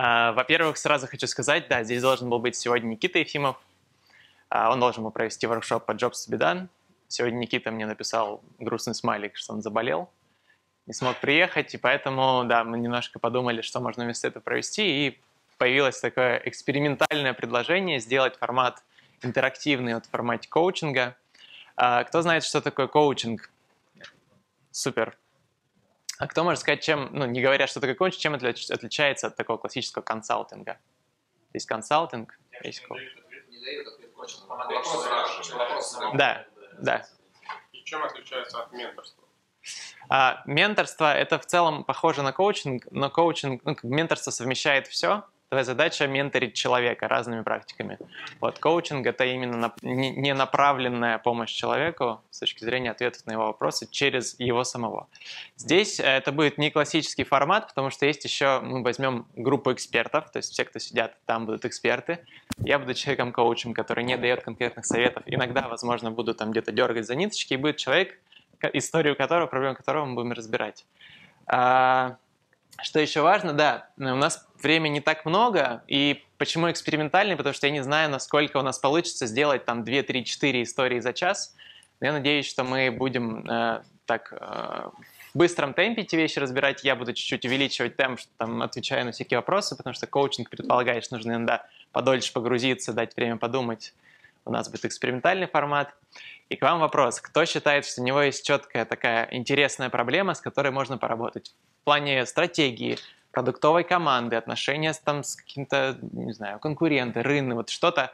Во-первых, сразу хочу сказать, да, здесь должен был быть сегодня Никита Ефимов. Он должен был провести воркшоп по Jobs to Be Done. Сегодня Никита мне написал грустный смайлик, что он заболел, не смог приехать, и поэтому, да, мы немножко подумали, что можно вместо этого провести, и появилось такое экспериментальное предложение сделать формат интерактивный вот в формате коучинга. Кто знает, что такое коучинг? Супер. А кто может сказать, чем, ну, не говоря, что такое коучинг, чем это отличается от такого классического консалтинга? Есть консалтинг, есть коуч. Да, да. И чем отличается от менторства? Менторство — это в целом похоже на коучинг, но коучинг, ну, менторство совмещает все. Твоя задача — менторить человека разными практиками. Вот коучинг — это именно не направленная помощь человеку с точки зрения ответов на его вопросы через его самого. Здесь это будет не классический формат, потому что есть еще, мы возьмем группу экспертов, то есть все, кто сидят, там будут эксперты. Я буду человеком-коучем, который не дает конкретных советов. Иногда, возможно, буду там где-то дергать за ниточки, и будет человек, историю которого, проблему которого мы будем разбирать. Что еще важно, да, у нас времени не так много, и почему экспериментальный? Потому что я не знаю, насколько у нас получится сделать там 2, 3, 4 истории за час. Но я надеюсь, что мы будем в быстром темпе эти вещи разбирать. Я буду чуть-чуть увеличивать темп, что там отвечаю на всякие вопросы, потому что коучинг предполагает, что нужно иногда подольше погрузиться, дать время подумать. У нас будет экспериментальный формат. И к вам вопрос. Кто считает, что у него есть четкая такая интересная проблема, с которой можно поработать? В плане стратегии, продуктовой команды, отношения там, с каким-то, не знаю, конкуренты, рынок, вот что-то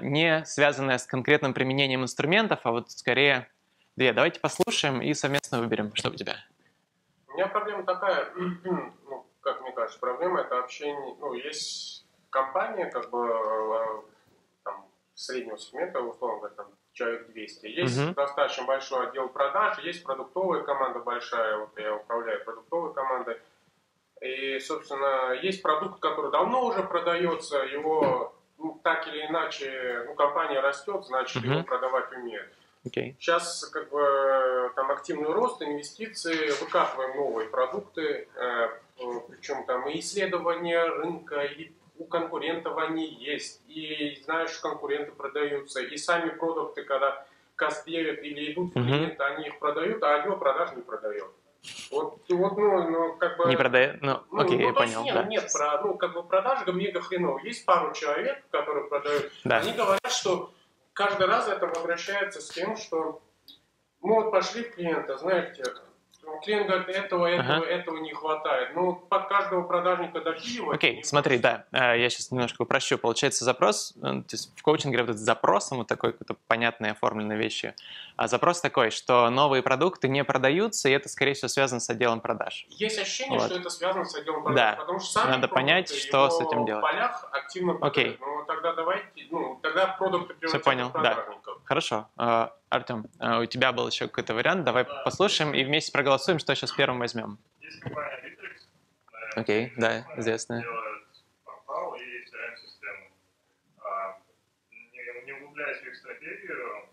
не связанное с конкретным применением инструментов, а вот скорее две. Давайте послушаем и совместно выберем, что у тебя. У меня проблема такая, ну, как мне кажется, проблема — это общение. Ну, есть компания, как бы, там, среднего сегмента, условно говоря, там, человек 200. Есть достаточно большой отдел продаж, есть продуктовая команда большая, вот я управляю продуктовой командой. И, собственно, есть продукт, который давно уже продается, его, ну, так или иначе, ну, компания растет, значит, его продавать умеют. Okay. Сейчас, как бы, там активный рост, инвестиции, выкатываем новые продукты, причем там и исследования рынка, и у конкурентов они есть, и знаешь, конкуренты продаются, и сами продукты, когда кастуют или идут в клиенты, они их продают, а отдел продаж не продает. Вот, ну, как бы... Не продает? Ну, окей, я понял, да. Нет, ну, как бы продажи мега хреново. Есть пару человек, которые продают, да. Они говорят, что каждый раз это обращается с тем, что мы вот пошли в клиента, знаете, клиент говорит, этого не хватает. Ну, под каждого продажника допиливать. Окей, смотри, да, я сейчас немножко упрощу. Получается запрос, то есть в коучинге работают с запросом, вот такой какой-то понятной оформленной вещи. А запрос такой, что новые продукты не продаются, и это, скорее всего, связано с отделом продаж. Есть ощущение, вот, что это связано с отделом продаж, да, потому что сами надо понять, что с этим делать. В полях активно продают. Окей. Ну, тогда давайте, ну, тогда продукты превратятся в продажников. Все понял, да. Хорошо. Артем, у тебя был еще какой-то вариант, давай, да, послушаем и вместе проголосуем, что сейчас первым возьмем. Есть компания Bittrex. Окей, да, известная. Делает портал и CRM-систему. Не углубляясь в их стратегию,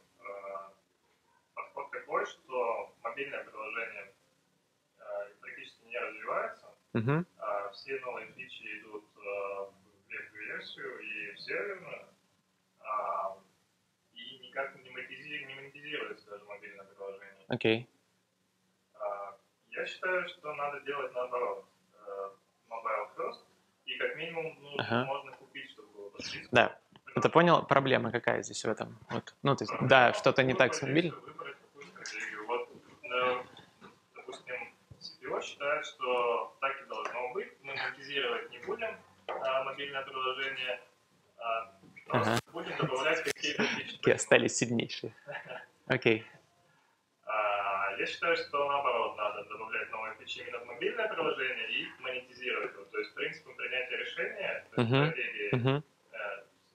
подход такой, что мобильное приложение практически не развивается. Все новые фичи идут в веб-версию и в серверную. Как-то не монетизируется даже мобильное приложение. Окей. Я считаю, что надо делать наоборот. Mobile first. И как минимум, ну, можно купить, чтобы было подписано. Да. Ты понял, проблема какая здесь в этом? Вот. Ну, то есть, да, что-то не так с мобильным. Выбрать какую-то стратегию. Вот, допустим, CPO считает, что так и должно быть. Мы монетизировать не будем мобильное приложение. Будем добавлять какие-то фичи. Остались сильнейшие. Окей. Я считаю, что наоборот, надо добавлять новые фичи именно в мобильное приложение и монетизировать его. То есть принципом принятия решения, стратегии,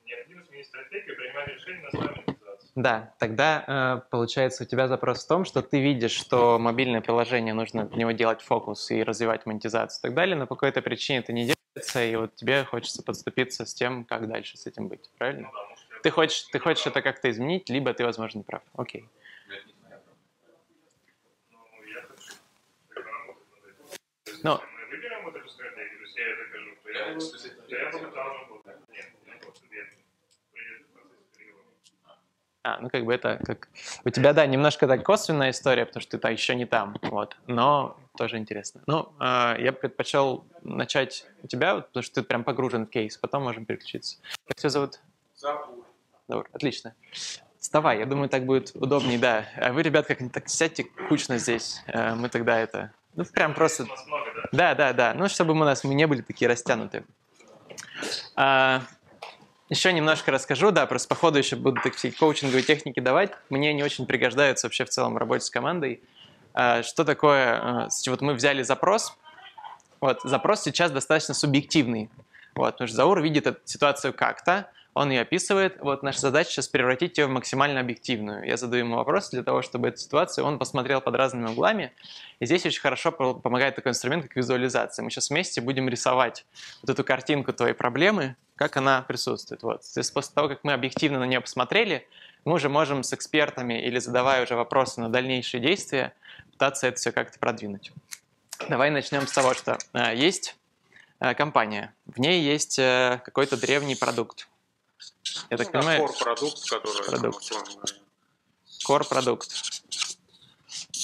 необходимо сменить стратегию и принимать решение на основе монетизации. Да, тогда получается у тебя запрос в том, что ты видишь, что мобильное приложение нужно в него делать фокус и развивать монетизацию и так далее, но по какой-то причине ты не делаешь. И вот тебе хочется подступиться с тем, как дальше с этим быть, правильно? Ну, да, может, ты хочешь это как-то изменить, либо ты, возможно, прав. Окей. Ну, я хочу работать над этим. Если мы выберем вот эту стратегию, то я докажу, что я Я попытал работать. Нет, не работал. Ну как бы это как... У тебя, да, немножко так косвенная история, потому что ты еще не там, вот. Но тоже интересно. Ну, я предпочел начать у тебя, потому что ты прям погружен в кейс, потом можем переключиться. Как тебя зовут? Заур. Заур, отлично. Вставай, я думаю, так будет удобней, да. А вы, ребят, как-нибудь так сядьте кучно здесь, мы тогда это... Ну, прям просто... Да. Ну, чтобы мы не были такие растянуты. Еще немножко расскажу, да, просто по ходу еще буду такие коучинговые техники давать. Мне они очень пригождаются вообще в целом в работе с командой. Что такое, вот мы взяли запрос, вот, запрос сейчас достаточно субъективный, вот, потому что Заур видит эту ситуацию как-то, он ее описывает, вот, наша задача сейчас превратить ее в максимально объективную. Я задаю ему вопрос для того, чтобы эту ситуацию он посмотрел под разными углами, и здесь очень хорошо помогает такой инструмент, как визуализация. Мы сейчас вместе будем рисовать вот эту картинку твоей проблемы, как она присутствует. Вот. То есть после того, как мы объективно на нее посмотрели, мы уже можем с экспертами или задавая уже вопросы на дальнейшие действия, пытаться это все как-то продвинуть. Давай начнем с того, что есть компания, в ней есть какой-то древний продукт. Я так понимаю, core-продукт, который... Core-продукт.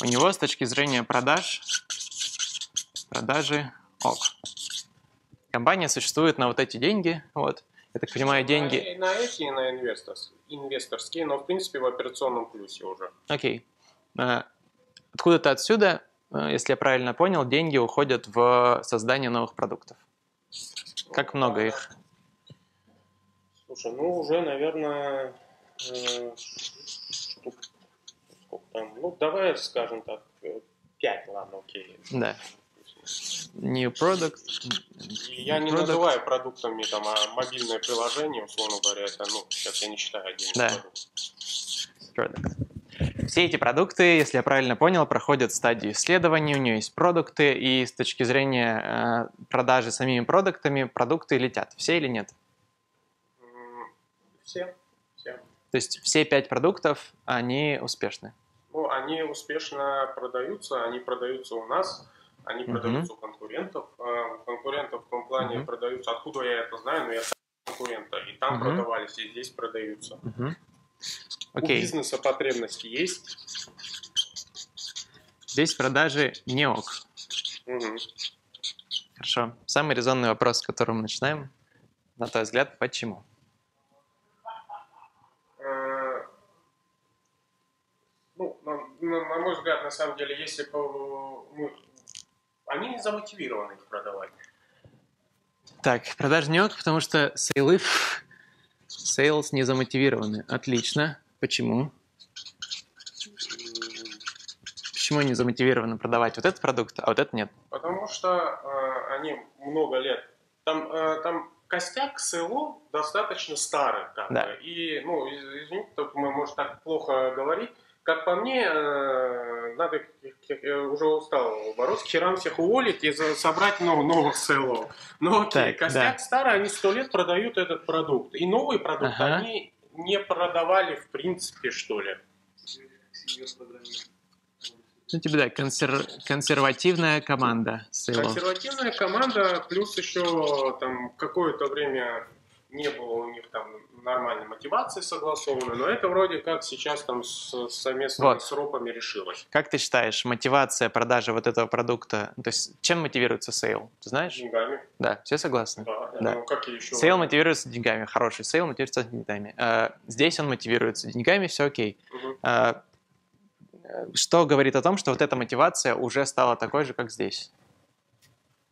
У него с точки зрения продажи ок. Компания существует на вот эти деньги, вот. Я так понимаю, деньги... На эти и на инвесторские, но в принципе в операционном плюсе уже. Окей. Откуда-то отсюда, если я правильно понял, деньги уходят в создание новых продуктов. Как много их? Слушай, ну уже, наверное, сколько там, ну давай скажем так, 5, ладно, окей. Да. New product. Я не называю продуктами там, а мобильное приложение, условно говоря, это, ну, сейчас я не считаю отдельный продукт. Product. Все эти продукты, если я правильно понял, проходят стадию исследований, у нее есть продукты, и с точки зрения продажи самими продуктами, продукты летят, все или нет? Все. То есть все 5 продуктов, они успешны? Ну, они успешно продаются, они продаются у нас, они продаются у конкурентов. У конкурентов в том плане продаются, откуда я это знаю, но я конкурента, и там продавались, и здесь продаются. У бизнеса потребности есть. Здесь продажи не ок. Хорошо. Самый резонный вопрос, с которым мы начинаем, на твой взгляд, почему? На мой взгляд, на самом деле, если они не замотивированы их продавать. Так, продаж не ок, потому что sales не замотивированы. Отлично. Почему? Почему они замотивированы продавать вот этот продукт, а вот этот нет? Потому что они много лет... Там костяк СЛО достаточно старый. Как да. И, ну, извините, мы, может, так плохо говорить. Как по мне, надо, я уже устал бороться, херам всех уволить и собрать новых селов. Но окей, так, костяк старый, они 100 лет продают этот продукт. И новый продукт они не продавали в принципе, что ли. Ну, тебе, да, консервативная команда селов. Консервативная команда, плюс еще там какое-то время... Не было у них там нормальной мотивации согласованной, но это вроде как сейчас там совместно вот. С ропами решилось. Как ты считаешь, мотивация продажи вот этого продукта, то есть чем мотивируется сейл, ты знаешь? Деньгами. Да, все согласны? Да. Ну, как еще? Сейл мотивируется деньгами, хороший сейл мотивируется деньгами. Здесь он мотивируется деньгами, все окей. Что говорит о том, что вот эта мотивация уже стала такой же, как здесь?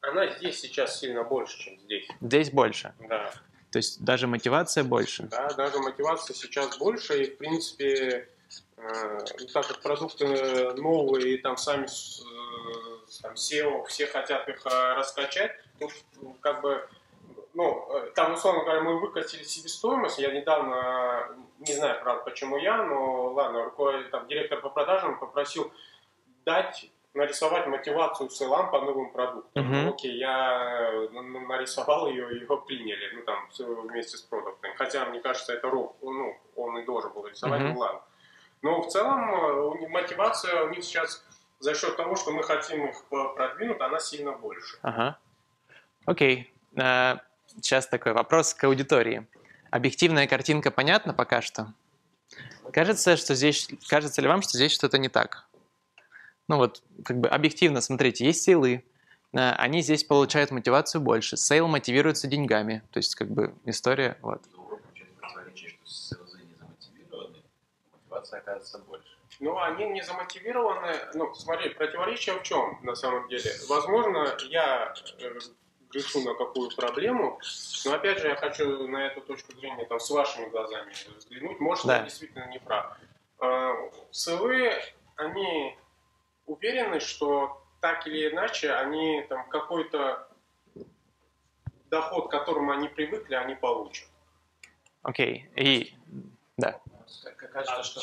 Она здесь сейчас сильно больше, чем здесь. Здесь больше? Да. То есть даже мотивация больше? Да, даже мотивация сейчас больше. И, в принципе, так как продукты новые, и там сами SEO, все хотят их раскачать, тут как бы, ну, там, условно говоря, мы выкатили себестоимость. Я недавно, не знаю, правда, почему я, но ладно, там, директор по продажам попросил дать... нарисовать мотивацию селам по новым продуктам. Окей, я нарисовал ее, и его приняли, ну там, вместе с продуктами. Хотя, мне кажется, это рок, ну, он и должен был рисовать, ну ладно. Но в целом мотивация у них сейчас за счет того, что мы хотим их продвинуть, она сильно больше. Окей. Сейчас такой вопрос к аудитории. Объективная картинка понятна пока что? Кажется ли вам, что здесь что-то не так? Ну вот, как бы объективно, смотрите, есть сейлы, они здесь получают мотивацию больше. Сейл мотивируется деньгами, то есть как бы история, вот. Мотивация оказывается больше. Ну, они не замотивированы. Ну, смотри, противоречие в чем на самом деле? Возможно, я решу на какую проблему, но опять же я хочу на эту точку зрения там, с вашими глазами взглянуть. Может, да. Я действительно не прав. Сылы, они уверены, что так или иначе они там какой-то доход, к которому они привыкли, они получат. Окей. И да. Кажется, что...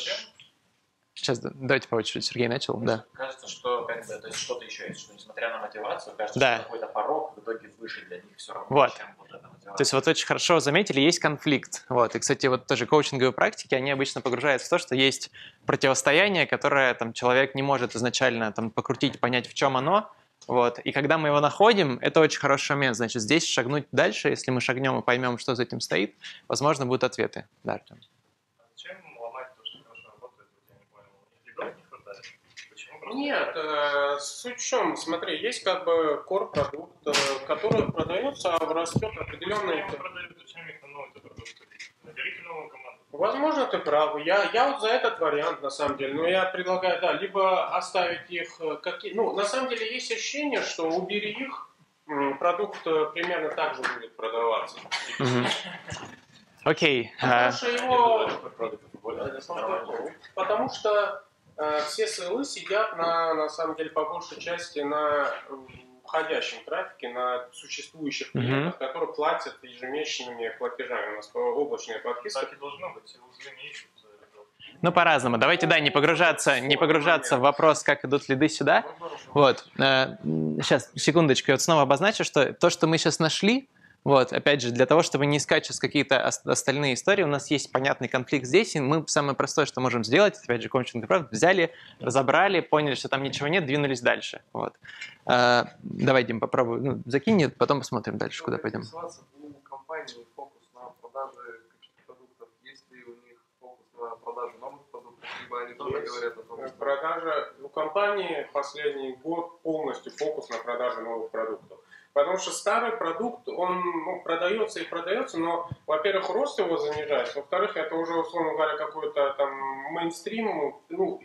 Сейчас давайте по очереди. Сергей начал. Да. Кажется, что что-то еще есть, что несмотря на мотивацию, кажется, да. Что какой-то порог в итоге выше для них все равно, вот. Чем вот эта мотивация. То есть вот очень хорошо заметили, есть конфликт. Вот. И, кстати, вот тоже коучинговые практики, они обычно погружаются в то, что есть противостояние, которое там, человек не может изначально там, покрутить, понять, в чем оно. Вот. И когда мы его находим, это очень хороший момент. Значит, здесь шагнуть дальше, если мы шагнем и поймем, что за этим стоит, возможно, будут ответы. Да, Артем. Нет, суть в чем, смотри, есть как бы корпродукт, который продается, а растет определенный... Возможно, ты прав. Я вот за этот вариант, на самом деле, но я предлагаю, да, либо оставить их... какие. Ну, на самом деле, есть ощущение, что убери их, продукт примерно так же будет продаваться. Окей. Потому что... Все сейлы сидят на самом деле, по большей части на входящем трафике, на существующих клиентах, которые платят ежемесячными платежами. У нас облачная подписка. Так и должно быть, уже не ищут. Ну, по-разному. Давайте, да, не погружаться в вопрос, как идут лиды сюда. Вот. Сейчас, секундочку, я вот снова обозначу, что то, что мы сейчас нашли, вот, опять же, для того, чтобы не искать сейчас какие-то остальные истории, у нас есть понятный конфликт здесь, и мы самое простое, что можем сделать, опять же, коучинг, взяли, разобрали, поняли, что там ничего нет, двинулись дальше. Вот. Давай, Дим, попробуй, ну, закинь, потом посмотрим дальше, куда пойдем. Компании фокус на продаже каких-то продуктов, есть ли у них фокус на продажу новых продуктов, либо они тоже говорят о том, что... Продажа у компании последний год полностью фокус на продажу новых продуктов. Потому что старый продукт, он продается и продается, но, во-первых, рост его занижается, во-вторых, это уже, условно говоря, какой-то там мейнстрим, ну,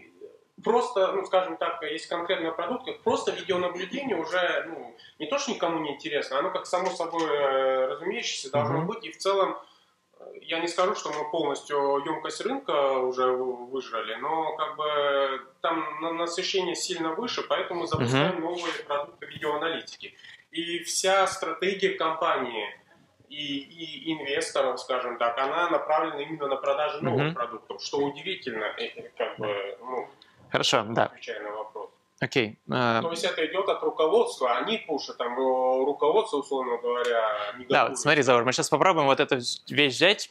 просто, ну, скажем так, есть конкретный продукт, просто видеонаблюдение уже, ну, не то, что никому не интересно, оно как само собой разумеющееся должно быть, и в целом, я не скажу, что мы полностью емкость рынка уже выжрали, но как бы там насыщение сильно выше, поэтому мы запускаем новые продукты видеоаналитики. И вся стратегия компании и инвесторов, скажем так, она направлена именно на продажу новых продуктов, что удивительно, как бы, ну, хорошо, да. Отвечая на вопрос. Окей. То есть это идет от руководства, они пушат, там руководство, условно говоря, не готовит. Да, вот смотри, Заур, мы сейчас попробуем вот эту вещь взять,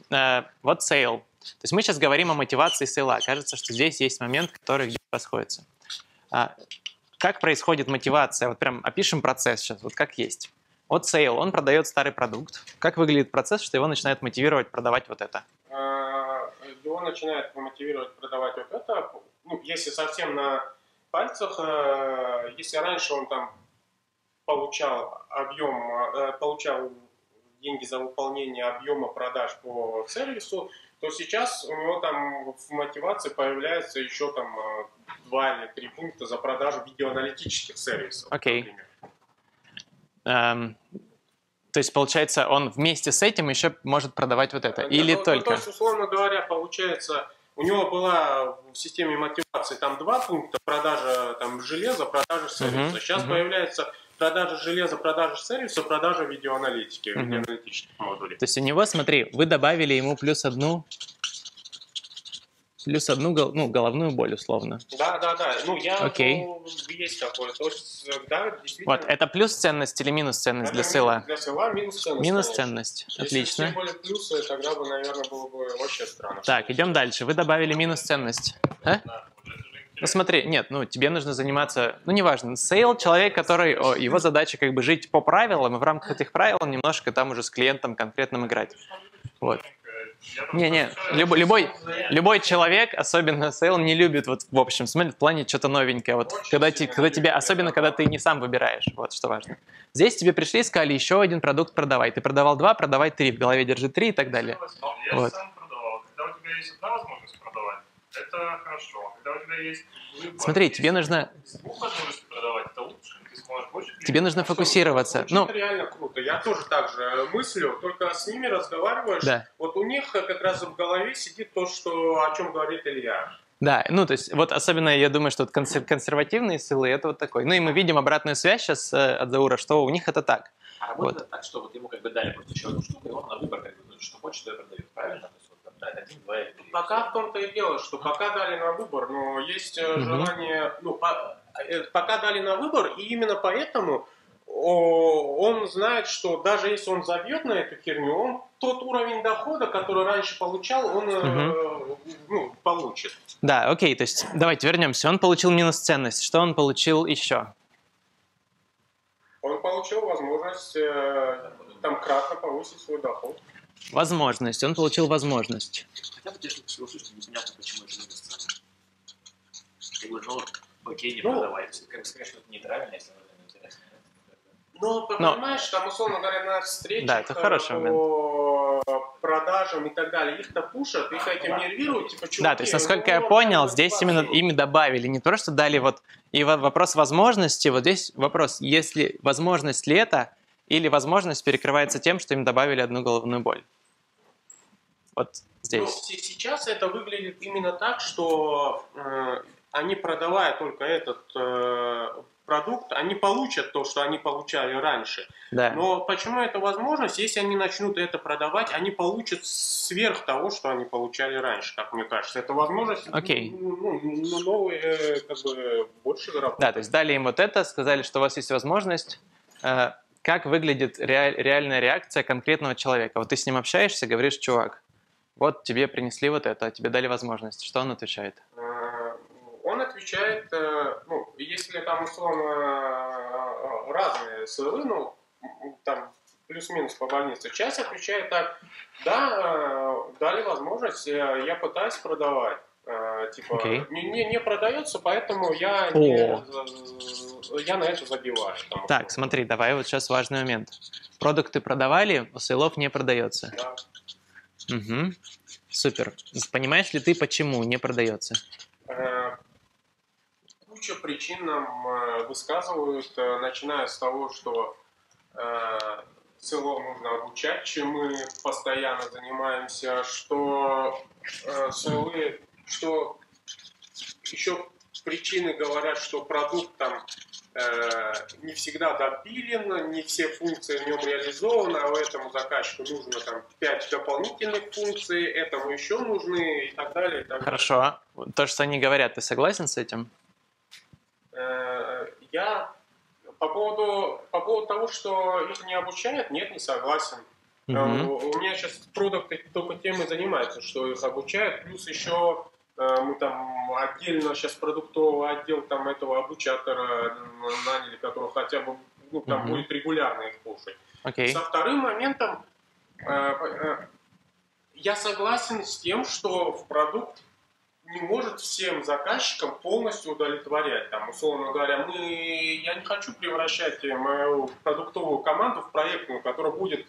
вот сейл. То есть мы сейчас говорим о мотивации сейла, кажется, что здесь есть момент, который где-то расходится. Как происходит мотивация? Вот прям опишем процесс сейчас, вот как есть. Вот сейл, он продает старый продукт. Как выглядит процесс, что его начинает мотивировать продавать вот это? Его начинает мотивировать продавать вот это, ну, если совсем на пальцах, если раньше он там получал объем, получал деньги за выполнение объема продаж по сервису, то сейчас у него там в мотивации появляется еще там 2 или 3 пункта за продажу видеоаналитических сервисов. Окей. То есть, получается, он вместе с этим еще может продавать вот это? Или только? То есть, условно говоря, получается, у него была в системе мотивации там 2 пункта, продажа там, железа, продажа сервиса. Сейчас появляется... Продажа железа, продажа сервиса, продажа видеоаналитики, видеоаналитических модулей. То есть у него, смотри, вы добавили ему плюс одну ну, головную боль, условно. Да, да, да. Ну, я... Окей. Ну, есть такое. То есть, да, действительно... Вот, это плюс ценность или минус ценность для сейла? Для сейла минус ценность. Минус ценность, отлично. Если были плюсы, тогда бы, наверное, было бы вообще странно. Так, идем дальше. Вы добавили минус ценность. А? Да. Ну смотри, нет, ну тебе нужно заниматься, ну неважно, сейл человек, который, его задача как бы жить по правилам, и в рамках этих правил немножко там уже с клиентом конкретным играть. Вот. Не-не, любой человек, особенно сейл, не любит, вот в общем, смотрит в плане что-то новенькое, вот, когда тебе, особенно когда ты не сам выбираешь, вот что важно. Здесь тебе пришли и сказали, еще один продукт продавай, ты продавал два, продавай три, в голове держи три и так далее. Я вот. Сам продавал, когда у тебя есть одна возможность продавать, это хорошо, когда у тебя есть выбор, смотри, тебе нужно... Двух возможностей продавать, это лучше. Тебе нужно фокусироваться. Это реально круто. Я тоже так же мыслю, только с ними разговариваешь. Да. Вот у них как раз в голове сидит то, что, о чем говорит Илья. Да, ну то есть вот особенно я думаю, что консервативные силы это вот такой. Ну и мы видим обратную связь сейчас от Заура, что у них это так. А работает вот так, что вот ему как бы дали просто еще одну штуку, и он на выбор как бы, что хочет, то и продает. Правильно? Один, два, три. Пока в том-то и дело, что пока дали на выбор, но есть желание... Ну, пока дали на выбор, и именно поэтому он знает, что даже если он забьет на эту херню, он тот уровень дохода, который раньше получал, он ну, получит. Да, окей, то есть давайте вернемся. Он получил минус ценность. Что он получил еще? Он получил возможность там кратно повысить свой доход. Возможность. Он получил возможность. Хотя бы те, что согласуешься, непонятно, почему это минус ценность. Окей, не продавай. Конечно, это нейтрально, если вам интересно. Ну, понимаешь, там, условно говоря, на встречах да, это по продажам и так далее, их-то пушат, их этим нервируют. Типа, да, то есть, насколько я понял, здесь именно ими добавили. Не то, что дали вот... И вопрос возможности, вот здесь вопрос, если возможность ли это, или возможность перекрывается тем, что им добавили одну головную боль. Вот здесь. Ну, сейчас это выглядит именно так, что... они, продавая только этот продукт, они получат то, что они получали раньше. Да. Но почему это возможность? Если они начнут это продавать, они получат сверх того, что они получали раньше, как мне кажется. Это возможность новые, как бы, больше заработать. Да, то есть дали им вот это, сказали, что у вас есть возможность. Как выглядит реальная реакция конкретного человека? Вот ты с ним общаешься, говоришь, чувак, вот тебе принесли вот это, тебе дали возможность. Что он отвечает? Он отвечает, ну, если там условно разные СЛы, ну, там плюс-минус по больнице, часть отвечает так, да, дали возможность, я пытаюсь продавать, типа, не продается, поэтому я на это забиваю. Там, так, смотри, давай вот сейчас важный момент. Продукты продавали, у СЛов не продается. Да. Угу. Супер. Понимаешь ли ты, почему не продается? Куча причин нам высказывают, начиная с того, что СЛО нужно обучать, чем мы постоянно занимаемся, что СЛО, что еще причины говорят, что продукт там не всегда допилен, не все функции в нем реализованы, а этому заказчику нужно там 5 дополнительных функций, этому еще нужны и так далее. И так Хорошо. Далее. То, что они говорят, ты согласен с этим? Я по поводу того, что их не обучают, нет, не согласен. У меня сейчас продукты только тем и занимаются, что их обучают. Плюс еще мы там отдельно сейчас продуктовый отдел там этого обучатора наняли, который хотя бы ну, там будет регулярно их слушать. Со вторым моментом я согласен с тем, что в продукт не может всем заказчикам полностью удовлетворять. Там, условно говоря, я не хочу превращать мою продуктовую команду в проектную, которая будет...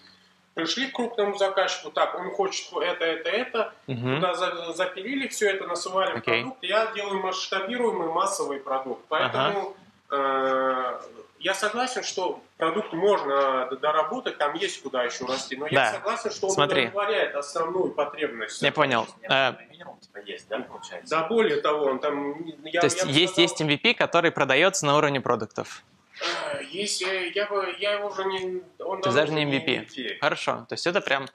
Пришли к крупному заказчику, так, он хочет это, туда запилили все это, насывали продукт, я делаю масштабируемый массовый продукт. Поэтому я согласен, что продукт можно доработать, там есть куда еще расти, но я согласен, что он удовлетворяет основную потребность. Я понял. Да, более того, он там... То есть MVP, который продается на уровне продуктов? Если я его уже не... Он то есть даже не MVP. Хорошо, то есть это прям...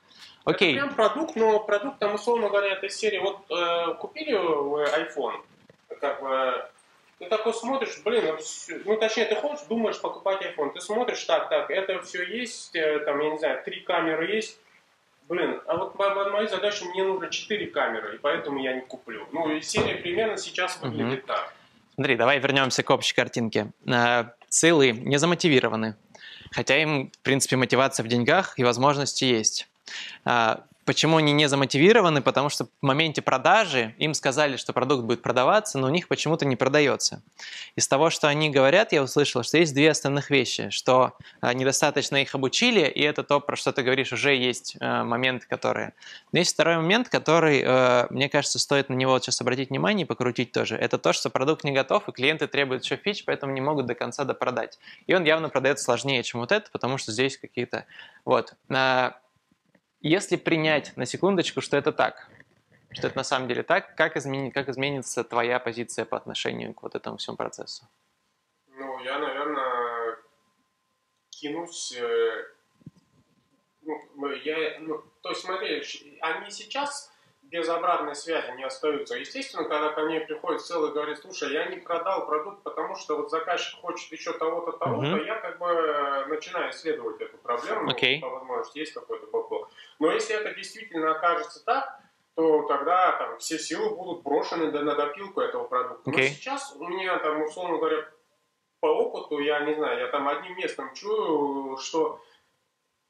Окей. Это прям продукт, но продукт, там, условно говоря, этой серии... Вот купили iPhone, как бы, ты такой смотришь, блин, ну точнее, ты хочешь, думаешь покупать iPhone, ты смотришь, так, это все есть, там, я не знаю, 3 камеры есть, блин, а вот по моей задаче мне нужно 4 камеры, и поэтому я не куплю. Ну, серия примерно сейчас выглядит так. Смотри, давай вернемся к общей картинке. Целые не замотивированы, хотя им, в принципе, мотивация в деньгах и возможности есть. Почему они не замотивированы? Потому что в моменте продажи им сказали, что продукт будет продаваться, но у них почему-то не продается. Из того, что они говорят, я услышал, что есть две основных вещи, что недостаточно их обучили, и это то, про что ты говоришь, уже есть моменты, которые... Но есть второй момент, который, мне кажется, стоит на него сейчас обратить внимание и покрутить тоже. Это то, что продукт не готов, и клиенты требуют еще фич, поэтому не могут до конца допродать. И он явно продается сложнее, чем вот это, потому что здесь какие-то... Вот... Если принять на секундочку, что это так, что это на самом деле так, как изменится твоя позиция по отношению к вот этому всему процессу? Ну, я, наверное, кинусь... то есть, смотри, они сейчас без обратной связи не остаются. Естественно, когда ко мне приходит целый и говорит, слушай, я не продал продукт, потому что вот заказчик хочет еще того-то, того-то, я как бы начинаю исследовать эту проблему, по возможности есть какой-то бабло. Но если это действительно окажется так, то тогда там, все силы будут брошены на допилку этого продукта. Но сейчас у меня, там, условно говоря, по опыту, я не знаю, я там одним местом чую, что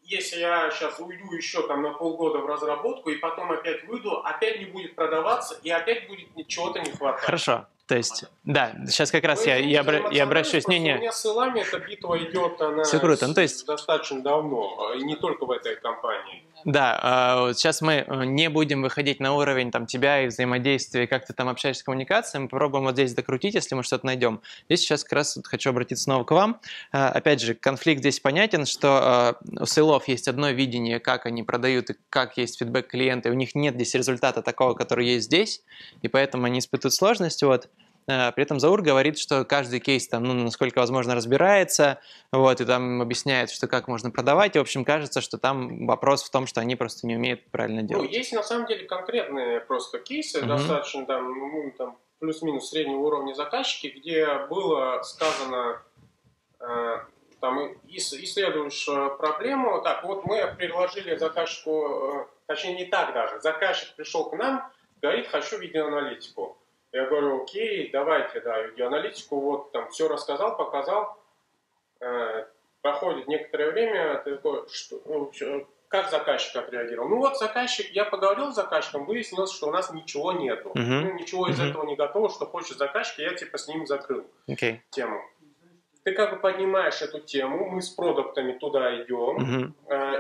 если я сейчас уйду еще там на полгода в разработку и потом опять выйду, опять не будет продаваться и опять будет ничего-то не хватать. Хорошо. То есть, да, сейчас как раз я обращусь... У меня с Илами эта битва идет, она достаточно давно, и не только в этой компании. Да, сейчас мы не будем выходить на уровень там, тебя и взаимодействия, как ты там общаешься с коммуникацией, мы попробуем вот здесь докрутить, если мы что-то найдем. Здесь сейчас как раз хочу обратиться снова к вам. Опять же, конфликт здесь понятен, что у сейлов есть одно видение, как они продают и как есть фидбэк клиента, и у них нет здесь результата такого, который есть здесь, и поэтому они испытывают сложность, вот. При этом Заур говорит, что каждый кейс там, ну, насколько возможно, разбирается, вот, и там объясняет, что как можно продавать. И, в общем, кажется, что там вопрос в том, что они просто не умеют правильно делать. Ну, есть на самом деле конкретные просто кейсы, достаточно там плюс-минус среднего уровня заказчики, где было сказано, там, исследуешь проблему, так, вот мы предложили заказчику, точнее не так даже, заказчик пришел к нам, говорит, хочу видеоаналитику. Я говорю, окей, давайте, да, видеоаналитику, вот там все рассказал, показал. Проходит некоторое время, ты такой, что, ну, как заказчик отреагировал? Ну вот заказчик, я поговорил с заказчиком, выяснилось, что у нас ничего нету. Ну, ничего из этого не готово, что хочет заказчик, я типа с ним закрыл тему. Ты как бы поднимаешь эту тему, мы с продуктами туда идем,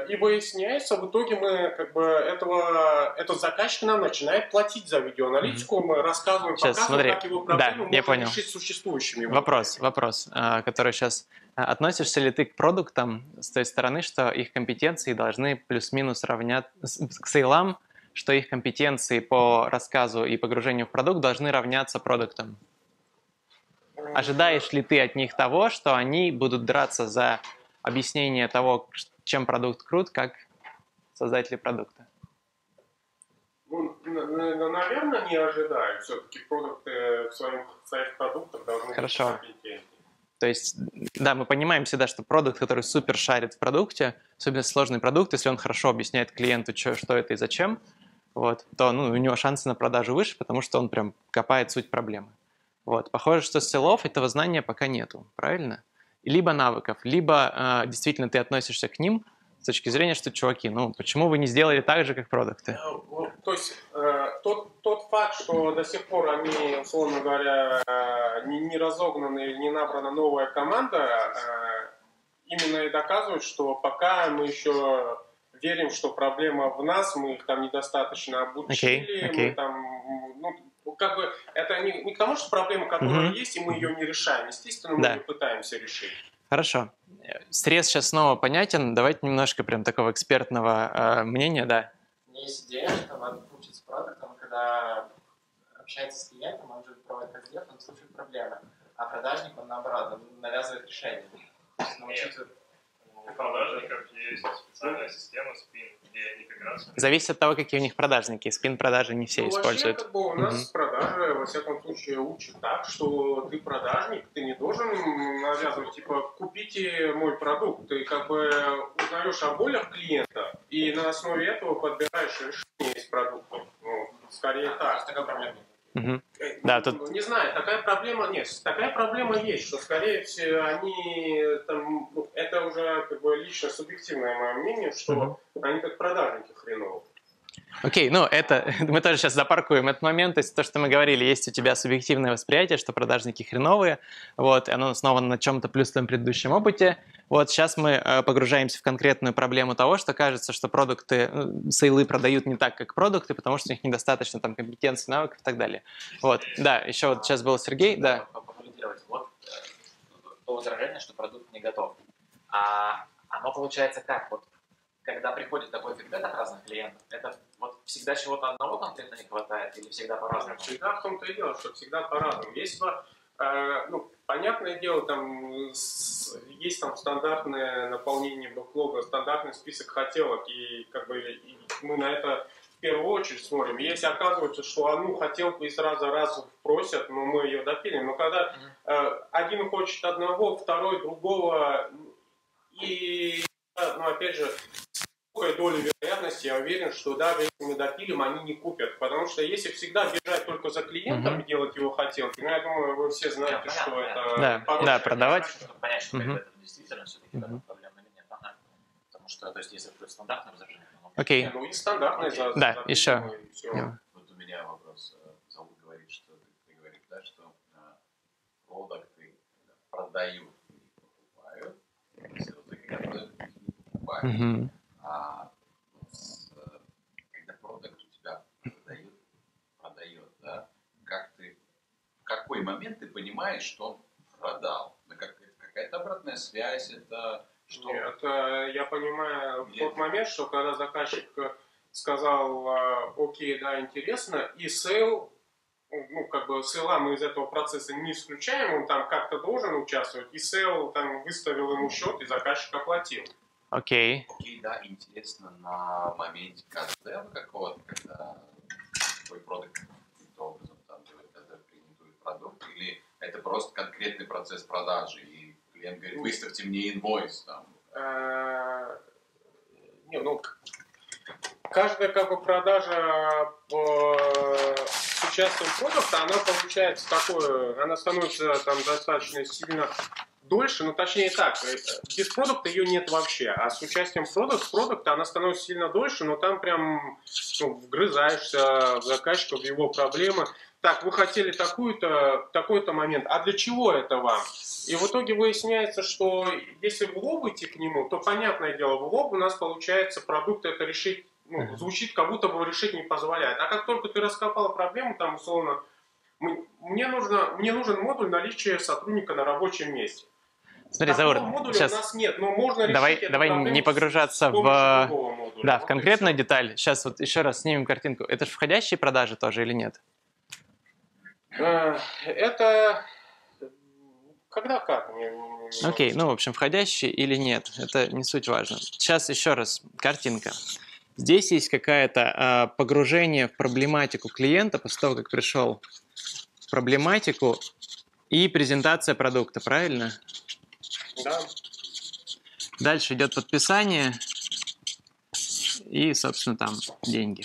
и выясняется, в итоге мы как бы этот заказчик нам начинает платить за видеоаналитику, мы рассказываем, показываем, как его проблему можно решить существующими. Вопрос, который сейчас... Относишься ли ты к продуктам с той стороны, что их компетенции должны плюс-минус равнять к сейлам, что их компетенции по рассказу и погружению в продукт должны равняться продуктам? Ожидаешь ли ты от них того, что они будут драться за объяснение того, чем продукт крут, как создатели продукта? Ну, наверное, не ожидаю. Все-таки продукты в своих продуктах должны быть компетентны. То есть, да, мы понимаем всегда, что продукт, который супер шарит в продукте, особенно сложный продукт, если он хорошо объясняет клиенту, что это и зачем, вот, то у него шансы на продажу выше, потому что он прям копает суть проблемы. Вот. Похоже, что с сейлов этого знания пока нету, правильно? Либо навыков, либо действительно ты относишься к ним с точки зрения, что, чуваки, ну почему вы не сделали так же, как продукты? То есть тот факт, что до сих пор они, условно говоря, не разогнаны или не набрана новая команда, именно и доказывает, что пока мы еще верим, что проблема в нас, мы их там недостаточно обучили, мы там... Как бы это не к тому, что проблема, которая есть, и мы ее не решаем. Естественно, мы ее пытаемся решить. Хорошо. Срез сейчас снова понятен. Давайте немножко прям такого экспертного мнения, да. У меня есть идея, что надо получить с продуктом, когда общается с клиентом, он же проводит ответ, он слушает проблемы. А продажник, он наоборот, он навязывает решение. У продажников есть специальная система спин, где они как раз... Зависит от того, какие у них продажники. Спин-продажи не все используют. Вообще, как бы у нас продажи, во всяком случае, учат так, что ты продажник, ты не должен навязывать, типа, купите мой продукт. Ты как бы узнаешь о болях клиента и на основе этого подбираешь решение из продукта. Ну, скорее так. Такая проблема. Угу. Да, тут... Не знаю, такая проблема, нет, такая проблема есть, что, скорее всего, они, там, это уже как бы лично субъективное мое мнение, что они как продажники хреново. Окей, ну это, мы тоже сейчас запаркуем этот момент, то есть то, что мы говорили, есть у тебя субъективное восприятие, что продажники хреновые, вот, и оно основано на чем-то плюсовом предыдущем опыте, вот, сейчас мы погружаемся в конкретную проблему того, что кажется, что продукты, сейлы продают не так, как продукты, потому что у них недостаточно там компетенций, навыков и так далее, вот, да, еще вот сейчас был Сергей, да. Вот, то возражение, что продукт не готов, а оно получается как, вот, когда приходит такой фидбэк от разных клиентов, это вот всегда чего-то одного конкретно не хватает или всегда по-разному? Всегда в том-то и дело, что всегда по-разному. Есть, ну, понятное дело, там есть там стандартное наполнение бэклога, стандартный список хотелок, и как бы и мы на это в первую очередь смотрим. Если оказывается, что одну хотелку и сразу раз просят, но мы ее допилим. Но когда один хочет одного, второй другого, и, ну, опять же, доля вероятности, я уверен, что даже если мы допилим, они не купят. Потому что если всегда бежать только за клиентом и делать его хотелки, ну, я думаю, вы все знаете, что это... Да, продавать. Чтобы понять, что это действительно все-таки проблема или нет, она. Потому что, то есть, если будет стандартное возражение... Окей. Ну, и стандартное возражение. Да, еще. Вот у меня вопрос. Заур говорит, что ты говоришь, да, что продукты продают и покупают. Все вот такие продают и покупают. Когда продукт у тебя продает, да, как ты, в какой момент ты понимаешь, что он продал? Какая-то обратная связь, это что? Нет, я понимаю в тот момент, что когда заказчик сказал, окей, да, интересно, и сейл, ну, как бы сейла мы из этого процесса не исключаем, он там как-то должен участвовать, и сейл там выставил ему счет, и заказчик оплатил. Окей. Окей, да, интересно на моменте кастера какого-то, когда твой продукт каким-то образом там делает, когда презентует продукт, или это просто конкретный процесс продажи, и клиент говорит, выставьте мне инвойс там. Не, ну, каждая как бы продажа с участием продукта, она получается такое, она становится там достаточно сильно... Дольше, ну точнее так, без продукта ее нет вообще, а с участием продукта она становится сильно дольше, но там прям, ну, вгрызаешься в заказчика, в его проблемы. Так, вы хотели такой-то момент, а для чего это вам? И в итоге выясняется, что если в лоб идти к нему, то понятное дело, в лоб у нас получается продукт это решить, ну, звучит, как будто бы решить не позволяет. А как только ты раскопал проблему, там условно, мне нужен модуль наличия сотрудника на рабочем месте. Смотри, Заур, сейчас нет, но можно давай не погружаться в конкретную деталь. Сейчас вот еще раз снимем картинку. Это же входящие продажи тоже или нет? Это когда как? Окей, ну в общем входящие или нет, это не суть важно. Сейчас еще раз картинка. Здесь есть какое-то погружение в проблематику клиента после того, как пришел, проблематику и презентация продукта, правильно? Да. Дальше идет подписание и, собственно, там деньги.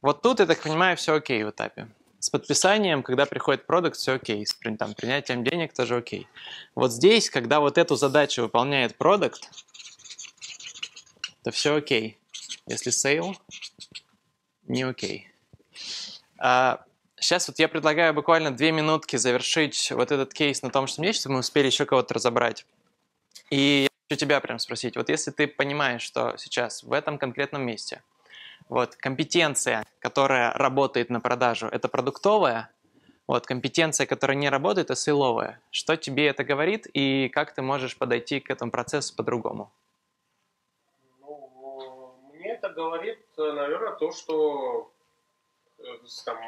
Вот тут, я так понимаю, все окей в этапе. С подписанием, когда приходит продукт, все окей. С там, принятием денег тоже окей. Вот здесь, когда вот эту задачу выполняет продукт, то все окей. Если сейл, не окей. Сейчас вот я предлагаю буквально 2 минутки завершить вот этот кейс на том, что мне, чтобы мы успели еще кого-то разобрать. И я хочу тебя прям спросить, вот если ты понимаешь, что сейчас в этом конкретном месте, вот компетенция, которая работает на продажу, это продуктовая, вот компетенция, которая не работает, это сейловая. Что тебе это говорит и как ты можешь подойти к этому процессу по-другому? Ну, мне это говорит, наверное, то, что там...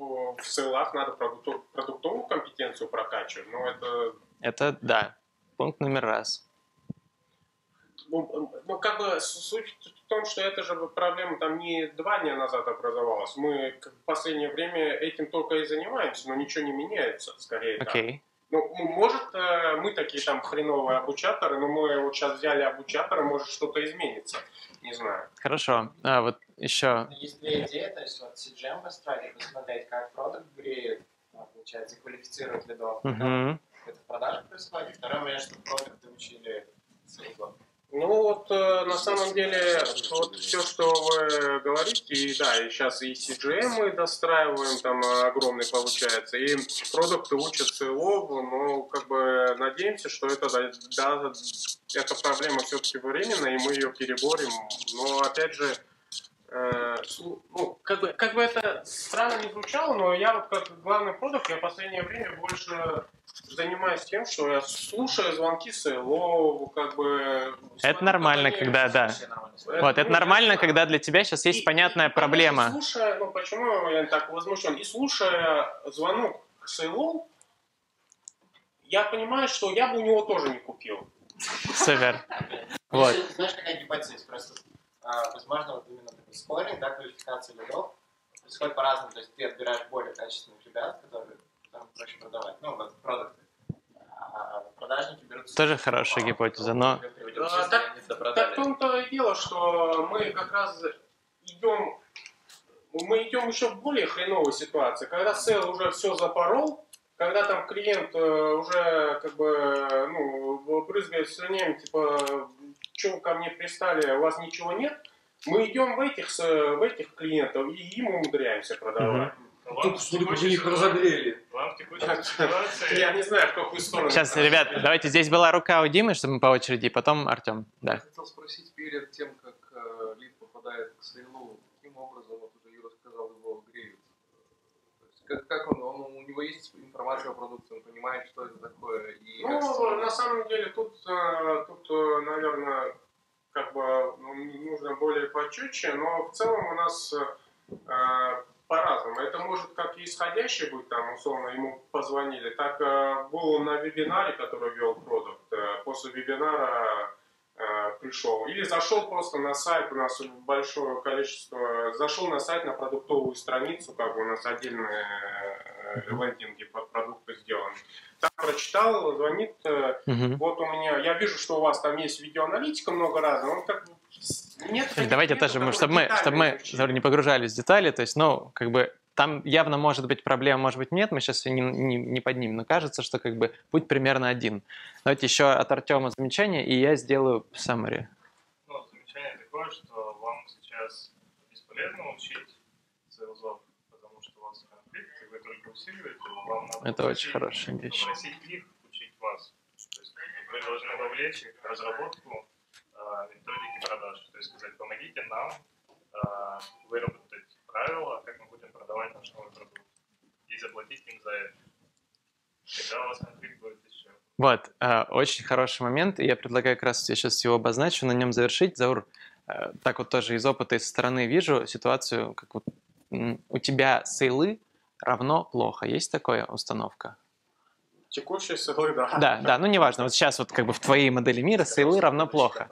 В сейлах надо продуктовую компетенцию прокачивать, но это... Это, да, пункт номер раз. Ну, как бы суть в том, что эта же проблема там не 2 дня назад образовалась. Мы в последнее время этим только и занимаемся, но ничего не меняется, скорее. Окей. Ну, может, мы такие там хреновые обучаторы, но мы вот сейчас взяли обучаторы, может что-то изменится, не знаю. Хорошо, а вот еще... Есть две идеи, то есть вот CGM построить, посмотреть, как продукт греет, получается, квалифицировать лидов, это в продажах происходит. Второе, мы, что продукт учили с лидов. Ну вот на самом деле вот все, что вы говорите, и да, и сейчас и CGM мы достраиваем, там огромный получается, и продукты учат CLO, но как бы надеемся, что это, да, эта проблема все-таки временная, и мы ее переборем, но опять же, ну, как бы это странно не звучало, но я вот как главный продукт, я в последнее время больше... занимаюсь тем, что я слушаю звонки с ИЛО, как бы... Это нормально, когда, да. Вот, это нормально, когда для тебя сейчас есть понятная проблема. Слушая, ну, почему я так возмущен? И слушая звонок с ИЛО, я понимаю, что я бы у него тоже не купил. Супер. Вот. Знаешь, какая гипотеза есть? Просто, возможно, вот именно такой скоринг, да, квалификация лидов происходит по-разному. То есть ты отбираешь более качественных ребят, которые... там проще продавать. Ну, вот продукты. А продажники берут... Тоже хорошая гипотеза, но... Так в том-то и дело, что мы как раз идем... Мы идем еще в более хреновой ситуации. Когда сейл уже все запорол, когда там клиент уже как бы, ну, брызгает слюнями, типа, что ко мне пристали, у вас ничего нет, мы идем в этих клиентов и им умудряемся продавать. Тут, чтобы их разогрели. Я не знаю, в какую сторону. Сейчас, ребят, давайте, здесь была рука у Димы, чтобы мы по очереди, и потом Артем. Да. Я хотел спросить перед тем, как лид попадает к сейлу, каким образом, вот уже Юра сказал, его греют. Как он, у него есть информация о продукте, он понимает, что это такое. И ну, на самом деле, тут, наверное, как бы нужно более почетче, но в целом у нас... По-разному. Это может как и исходящий быть, там, условно, ему позвонили. Так был на вебинаре, который вел продукт. После вебинара пришел. Или зашел просто на сайт, у нас большое количество... Зашел на сайт, на продуктовую страницу, как бы у нас отдельные лендинги под продукты сделаны. Там прочитал, звонит. Вот у меня... Я вижу, что у вас там есть видеоаналитика много раз, но он как бы... Нет, давайте тоже, чтобы мы не погружались в детали, то есть, ну, как бы, там явно может быть проблема, может быть нет, мы сейчас ее не поднимем, но кажется, что, как бы, путь примерно один. Давайте еще от Артема замечание, и я сделаю summary. Ну, замечание такое, что вам сейчас бесполезно учить сейлзов, потому что у вас конфликты, вы только усиливаете, вам надо... Это очень хорошая вещь. Попросить их учить вас, то есть вы должны вовлечь их в разработку, методики продаж, то есть сказать, помогите нам выработать правила, как мы будем продавать наш новый продукт, и заплатить им за это. Тогда у вас конфликт будет еще. Вот, очень хороший момент, и я предлагаю как раз, я сейчас его обозначу, на нем завершить. Заур, так вот тоже из опыта и со стороны вижу ситуацию, как вот у тебя сейлы равно плохо. Есть такая установка? Текущие сейлы, да. Да, ну неважно. Вот сейчас вот как бы в твоей модели мира сейлы равно плохо.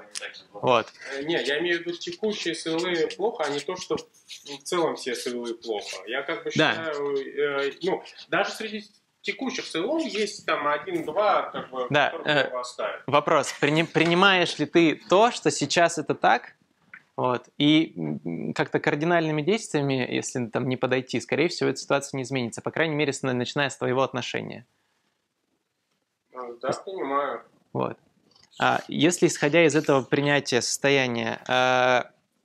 Вот. Не, я имею в виду текущие сейлы плохо, а не то, что в целом все сейлы плохо. Я как бы считаю, ну, даже среди текущих сейлов есть там один-два, как бы, которые его оставят. Вопрос. Принимаешь ли ты то, что сейчас это так? Вот. И как-то кардинальными действиями, если там не подойти, скорее всего, эта ситуация не изменится. По крайней мере, начиная с твоего отношения. Да, понимаю. Вот. Если исходя из этого принятия состояния,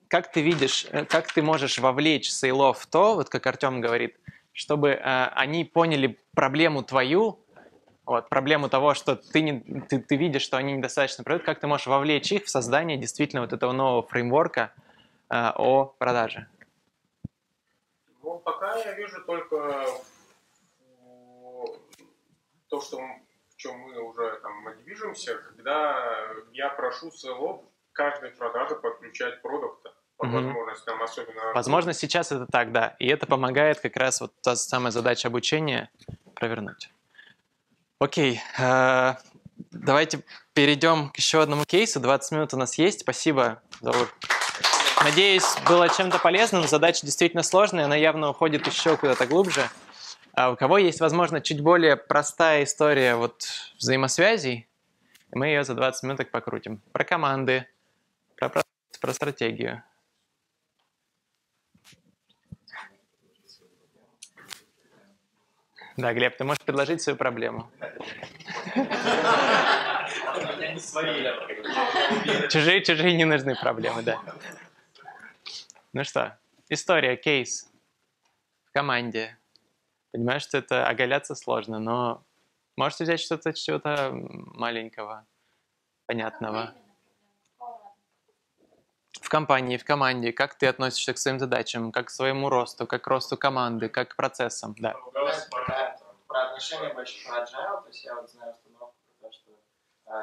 как ты видишь, как ты можешь вовлечь сейлов в то, вот как Артем говорит, чтобы они поняли проблему твою, вот, проблему того, что ты видишь, что они недостаточно продают, как ты можешь вовлечь их в создание действительно вот этого нового фреймворка о продаже? Ну, пока я вижу только то, что... мы уже там движемся, когда я прошу сейлов каждой продаже подключать продукта по возможностям, особенно... Возможно, сейчас это так, да. И это помогает как раз вот та самая задача обучения провернуть. Окей. Давайте перейдем к еще одному кейсу. 20 минут у нас есть. Спасибо, Заур. Надеюсь, было чем-то полезным. Задача действительно сложная, она явно уходит еще куда-то глубже. А у кого есть, возможно, чуть более простая история вот взаимосвязей, мы ее за 20 минуток покрутим. Про команды, про стратегию. Да, Глеб, ты можешь предложить свою проблему. Чужие не нужны проблемы, да. Ну что, история, кейс в команде. Понимаешь, что это оголяться сложно, но можете взять что-то, чего-то маленького, понятного. В компании, в команде, как ты относишься к своим задачам, как к своему росту, как к росту команды, как к процессам, да. Про отношения больше про agile, то есть я вот знаю установку про то, что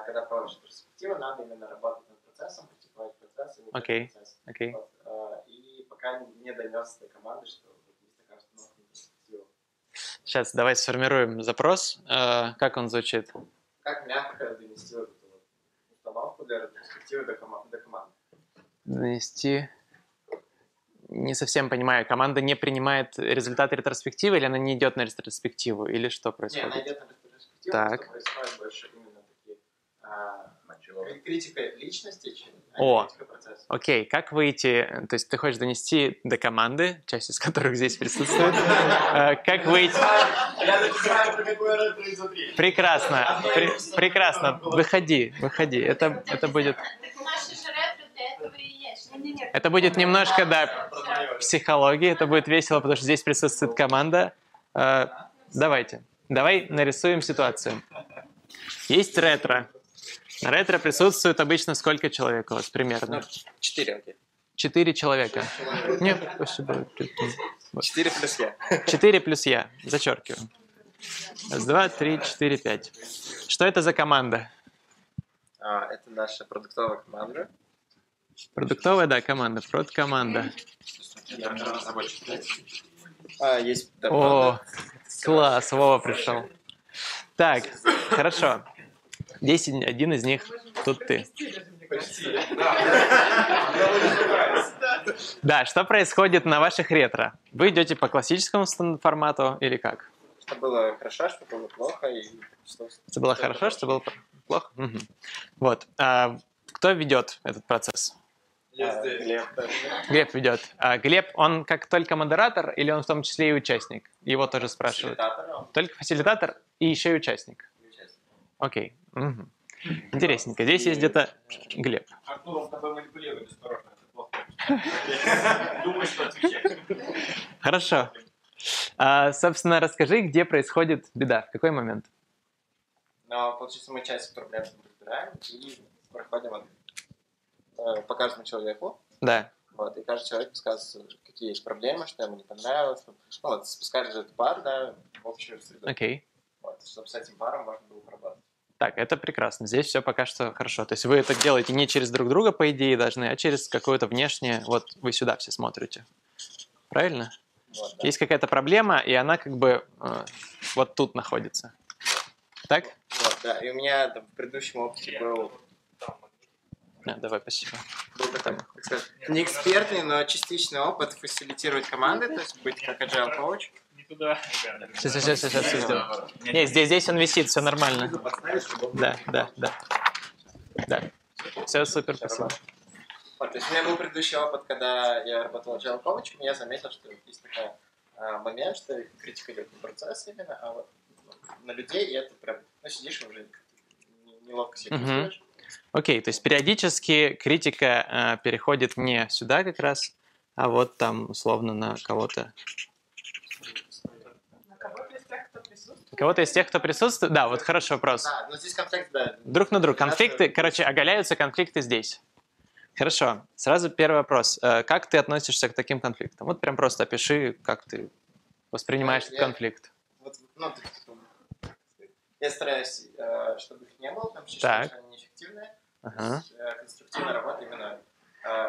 когда проводишь перспективу, надо именно работать над процессом, практиковать процесс, окей, окей. И пока не донес до команды, что есть такая установка на перспективу. Сейчас давай сформируем запрос. Как он звучит? Как мягко донести вот эту вот установку для перспективы до команды? Донести. Не совсем понимаю, команда не принимает результат ретроспективы, или она не идет на ретроспективу, или что происходит? Не, она идет на ретроспективу, так. Что происходит больше именно такие критика личности, чем критика процесса. Окей, как выйти, то есть ты хочешь донести до команды, часть из которых здесь присутствует, как выйти... Я даже знаю, про какую работу изнутри. Прекрасно, прекрасно, выходи, это будет... Это будет немножко, да, психологии, это будет весело, потому что здесь присутствует команда. Давай нарисуем ситуацию. Есть ретро. На ретро присутствует обычно сколько человек у вас примерно? 4. 4 человека. Нет, 4 плюс я. 4 плюс я, зачеркиваю. 1, 2, 3, 4, 5. Что это за команда? Это наша продуктовая команда. Продуктовая, да, команда. Продкоманда. О, класс, Вова пришел. Так, хорошо. 10, один из них, тут ты. Да, что происходит на ваших ретро? Вы идете по классическому формату или как? Что было хорошо, что было плохо. Что было хорошо, что было плохо. Вот. Кто ведет этот процесс? Глеб ведет. Глеб, он как только модератор или он в том числе и участник? Его тоже спрашивают. Только фасилитатор и еще и участник. Окей. Угу. Интересненько. Здесь есть где-то Глеб. Хорошо. Собственно, расскажи, где происходит беда, в какой момент? Получается, мы часть проблем разбираем и проходим по каждому человеку. Да. Вот, и каждый человек рассказывает, какие есть проблемы, что ему не понравилось. Ну, вот, спускали же этот пар, да, в общую среду. Окей. Вот, чтобы с этим паром можно было поработать. Так, это прекрасно. Здесь все пока что хорошо. То есть вы это делаете не через друг друга, по идее, должны, а через какое-то внешнее. Вот вы сюда все смотрите. Правильно? Вот, да. Есть какая-то проблема, и она как бы вот тут находится. Так? Вот, да. И у меня там, в предыдущем опыте был... Давай, спасибо. Был такой, так сказать, не экспертный, но частичный опыт фасилитировать команды, то есть быть как agile coach. Не туда. Сейчас все сделаем. Нет, здесь он висит, все нормально. Да. Все супер, спасибо. Вот, то есть у меня был предыдущий опыт, когда я работал agile coach, и я заметил, что есть такой момент, что критика идет на процесс именно, а вот на людей, и это прям, ну, сидишь уже неловко себя чувствуешь. Окей, то есть периодически критика переходит не сюда как раз, а вот там условно на кого-то. На кого-то из тех, кто присутствует? Кого-то из тех, кто присутствует? Да, вот хороший вопрос. Да, но здесь конфликт, да. Друг на друга. Конфликты, короче, оголяются конфликты здесь. Хорошо, сразу первый вопрос. Как ты относишься к таким конфликтам? Вот прям просто опиши, как ты воспринимаешь этот конфликт. Вот, ну, я стараюсь, чтобы их не было, там считаю, что они неэффективные. То есть, конструктивная работа именно,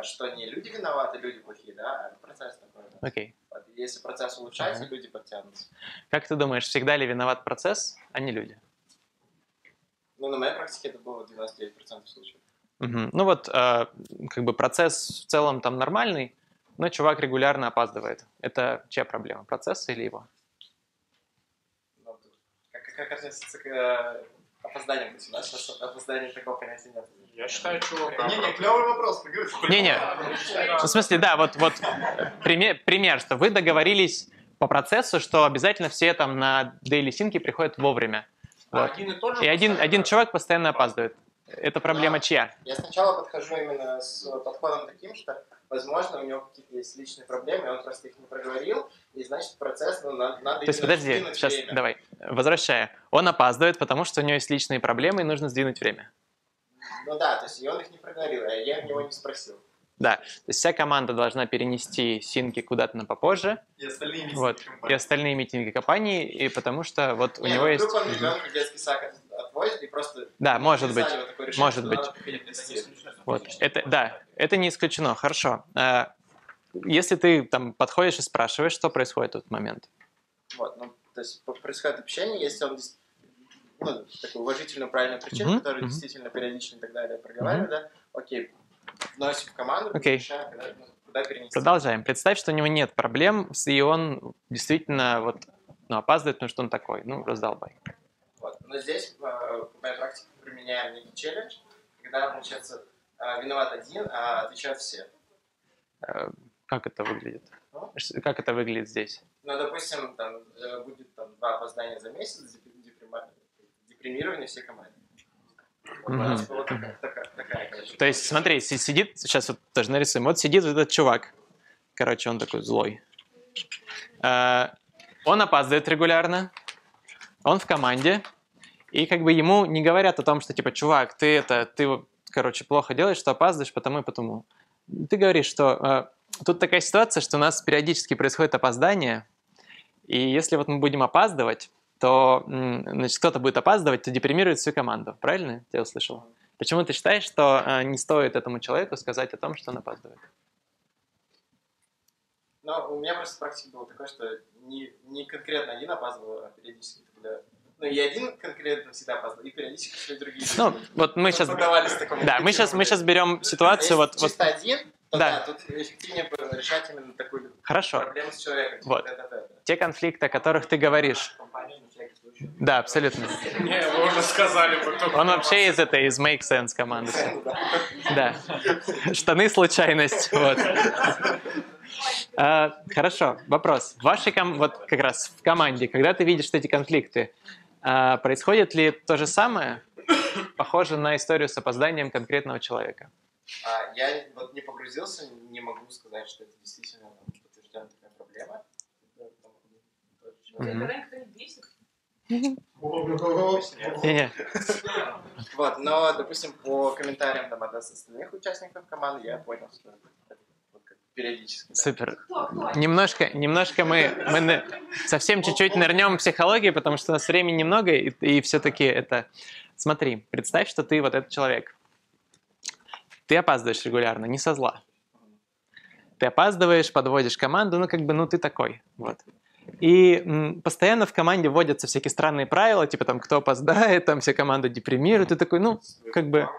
что не люди виноваты, люди плохие, да, а процесс такой. Окей. Вот, если процесс улучшается, люди подтянутся. Как ты думаешь, всегда ли виноват процесс, а не люди? Ну, на моей практике это было 99% случаев. Ну вот, как бы процесс в целом там нормальный, но чувак регулярно опаздывает. Это чья проблема, процесс или его? как относится к опозданиям? У нас сейчас опозданий такого понятия нет. Я считаю, что... Не-не, клевый вопрос. Не-не, в смысле, да, вот пример, что вы договорились по процессу, что обязательно все там на Daily Sync приходят вовремя. Вот. И один человек постоянно опаздывает. Это проблема чья? Я сначала подхожу именно с подходом таким, что, возможно, у него какие-то есть личные проблемы, он просто их не проговорил, и, значит, процесс надо... То есть, подожди, сейчас, время. Давай, возвращая. Он опаздывает, потому что у него есть личные проблемы, и нужно сдвинуть время. Ну да, то есть, и он их не проговорил, а я его не спросил. Да, то есть вся команда должна перенести синки куда-то на попозже. И остальные митинги компании. И остальные митинги компании, и потому что вот у него есть... Вдруг он ребенка в детский сад отвозит и просто... Да, может быть, решение, может быть. Это не исключено, хорошо. Если ты там подходишь и спрашиваешь, что происходит в этот момент? Вот, ну, то есть происходит общение, если он действительно... Ну, такую уважительную, правильную причину, которую действительно периодично и так далее проговаривает, да, окей. Вносим в команду, решаем, куда перенести. Продолжаем. Представь, что у него нет проблем, и он действительно вот, ну, опаздывает, потому что он такой, ну, раздолбай. Вот. Но здесь в моей практике применяем некий челлендж, когда, получается, виноват один, а отвечают все. Как это выглядит? Ну? Как это выглядит здесь? Ну, допустим, там, будет там, 2 опоздания за месяц, депримирование всей команды. То есть, смотри, сидит, сейчас вот тоже нарисуем, вот сидит этот чувак, короче, он такой злой, он опаздывает регулярно, он в команде, и как бы ему не говорят о том, что типа, чувак, ты, короче, плохо делаешь, что опаздываешь, потому и потому. Ты говоришь, что тут такая ситуация, что у нас периодически происходит опоздание, и если вот мы будем опаздывать, то, значит, кто-то будет опаздывать, то депримирует всю команду. Правильно я услышал? Почему ты считаешь, что не стоит этому человеку сказать о том, что он опаздывает? Ну, у меня просто практика была такая, что не конкретно один опаздывал, а периодически. Ну, и один конкретно всегда опаздывал, и периодически все другие. Ну, вот мы сейчас... Да, мы сейчас берем ситуацию... Вот, чисто вот... один, то да, тут эффективнее решать именно такую проблему с человеком. Вот. Те конфликты, о которых ты говоришь... Да, абсолютно. Не, вы уже сказали. Он вообще из Make Sense команды. Да. Штаны случайность. Вот. Хорошо, вопрос. В вашей вот как раз в команде, когда ты видишь эти конфликты, происходит ли то же самое, похоже на историю с опозданием конкретного человека? Я вот не погрузился, не могу сказать, что это действительно подтвержденная такая проблема. Вот, но, допустим, по комментариям от остальных участников команды я понял, что периодически. Супер. Немножко мы совсем чуть-чуть нырнем в психологию, потому что у нас времени немного, и все-таки это... Смотри, представь, что ты вот этот человек. Ты опаздываешь регулярно, не со зла. Ты опаздываешь, подводишь команду, ну как бы, ну ты такой, вот. И постоянно в команде вводятся всякие странные правила, типа там, кто опоздает, там вся команда депримирует, ты такой, ну, как бы,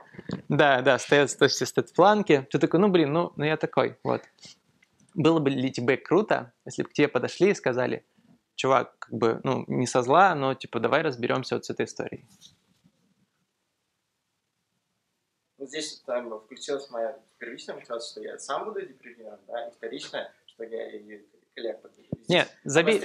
да, стоят планки, ты такой, ну, блин, ну я такой, вот. Было бы ли тебе круто, если бы к тебе подошли и сказали, чувак, как бы, ну, не со зла, но, типа, давай разберемся вот с этой историей? Вот здесь там включилась моя первичная мотивация, что я сам буду депримирован, да, и вторичная, что я... Нет, забей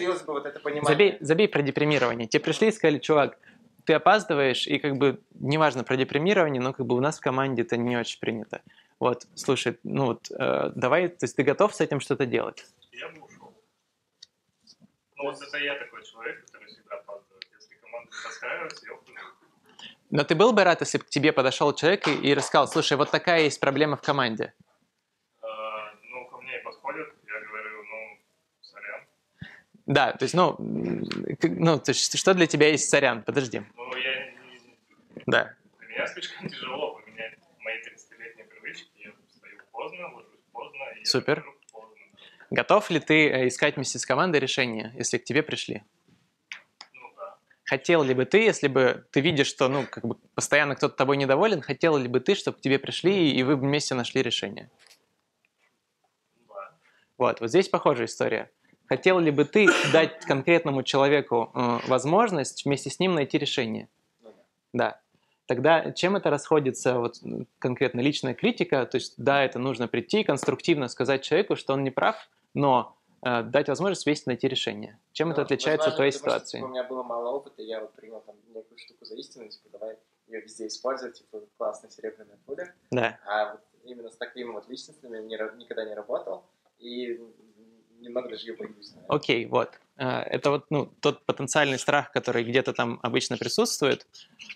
про депримирование. Тебе пришли и сказали, чувак, ты опаздываешь, и как бы неважно про депримирование, но как бы у нас в команде это не очень принято. Вот, слушай, ну вот, давай, то есть ты готов с этим что-то делать? Я бы ушел. Ну вот это я такой человек, который всегда опаздывает. Если команда подстраивается, я ухожу. Но ты был бы рад, если бы к тебе подошел человек и рассказал, слушай, вот такая есть проблема в команде? Ну, ко мне и подходят. Да, то есть, то есть, что для тебя есть сорян? Подожди. Ну, я... Да. Для меня слишком тяжело поменять мои 30-летние привычки. Я встаю поздно, ложусь поздно. И супер. Поздно. Готов ли ты искать вместе с командой решение, если к тебе пришли? Ну, да. Хотел ли бы ты, если бы ты видишь, что, ну, как бы постоянно кто-то тобой недоволен, хотел ли бы ты, чтобы к тебе пришли, и вы вместе нашли решение? Да. Вот здесь похожая история. Хотел ли бы ты дать конкретному человеку возможность вместе с ним найти решение? Да. Тогда чем это расходится, вот, конкретно личная критика? То есть, да, это нужно прийти, конструктивно сказать человеку, что он не прав, но дать возможность вместе найти решение. Чем это отличается от твоей ситуации? Что, у меня было мало опыта, я вот принял там некую штуку за истину, типа, давай ее везде использовать, типа, классная серебряная пуля. Да. А вот именно с такими вот личностями я никогда не работал, и немного даже ее боюсь. Окей, вот. Это вот, ну, тот потенциальный страх, который где-то там обычно присутствует.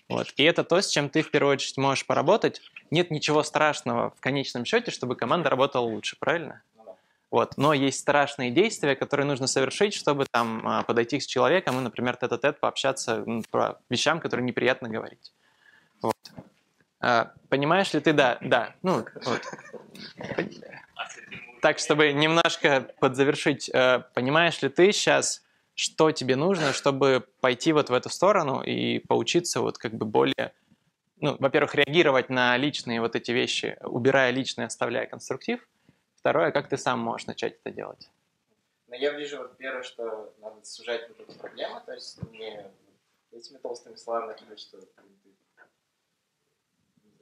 Вот. И это то, с чем ты в первую очередь можешь поработать. Нет ничего страшного в конечном счете, чтобы команда работала лучше, правильно? Ну, да. Вот. Но есть страшные действия, которые нужно совершить, чтобы там подойти с человеком и, например, тет-а-тет пообщаться про вещам, которые неприятно говорить. Вот. Понимаешь ли ты, да. Ну, вот. Так, чтобы немножко подзавершить, понимаешь ли ты сейчас, что тебе нужно, чтобы пойти вот в эту сторону и поучиться вот как бы более, ну, во-первых, реагировать на личные вот эти вещи, убирая личное, оставляя конструктив. Второе, как ты сам можешь начать это делать? Ну, я вижу, вот первое, что надо сужать вот эту проблему, то есть не этими толстыми словами, что ты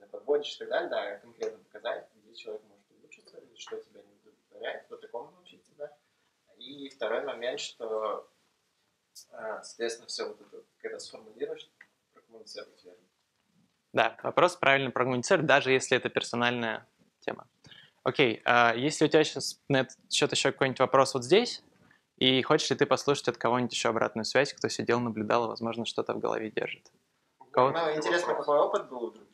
подводишь и так далее, да, конкретно показать, где человек может улучшиться, или что тебя не вот такому научиться, да. И второй момент, что, соответственно, все вот это, когда сформулируешь, прокоммуницировать верно. Да, вопрос правильно прокоммуницировать, даже если это персональная тема. Окей, если у тебя сейчас на этот счет еще какой-нибудь вопрос вот здесь, и хочешь ли ты послушать от кого-нибудь еще обратную связь, кто сидел, наблюдал, и, возможно, что-то в голове держит? Ну, интересно, какой опыт был у других?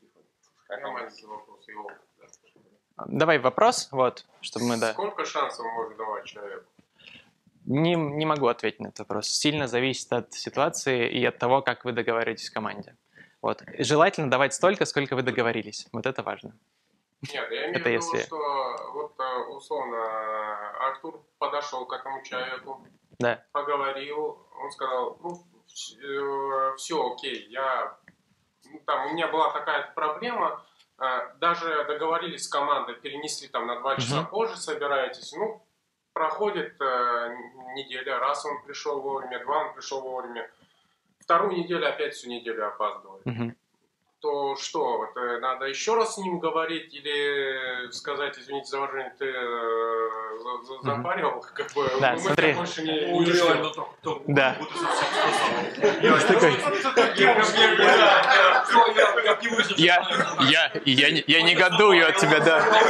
Давай вопрос, вот, чтобы мы... Сколько шансов можно давать человеку? Не могу ответить на этот вопрос. Сильно зависит от ситуации и от того, как вы договоритесь в команде. Вот. Желательно давать столько, сколько вы договорились. Вот это важно. Нет, я имею в виду, что вот условно Артур подошел к этому человеку, да, поговорил, он сказал, ну, все, окей, я... Там, у меня была такая проблема... Даже договорились с командой, перенесли там на 2 часа позже, собираетесь. Ну, проходит неделя, раз он пришел вовремя, 2 он пришел вовремя. Вторую неделю опять всю неделю опаздывает. То что, вот, надо еще раз с ним говорить или сказать, извините за выражение, ты запарил? Как бы, да, смотри. Больше не делаем, но то да. Буду совсем Я негодую от тебя, да.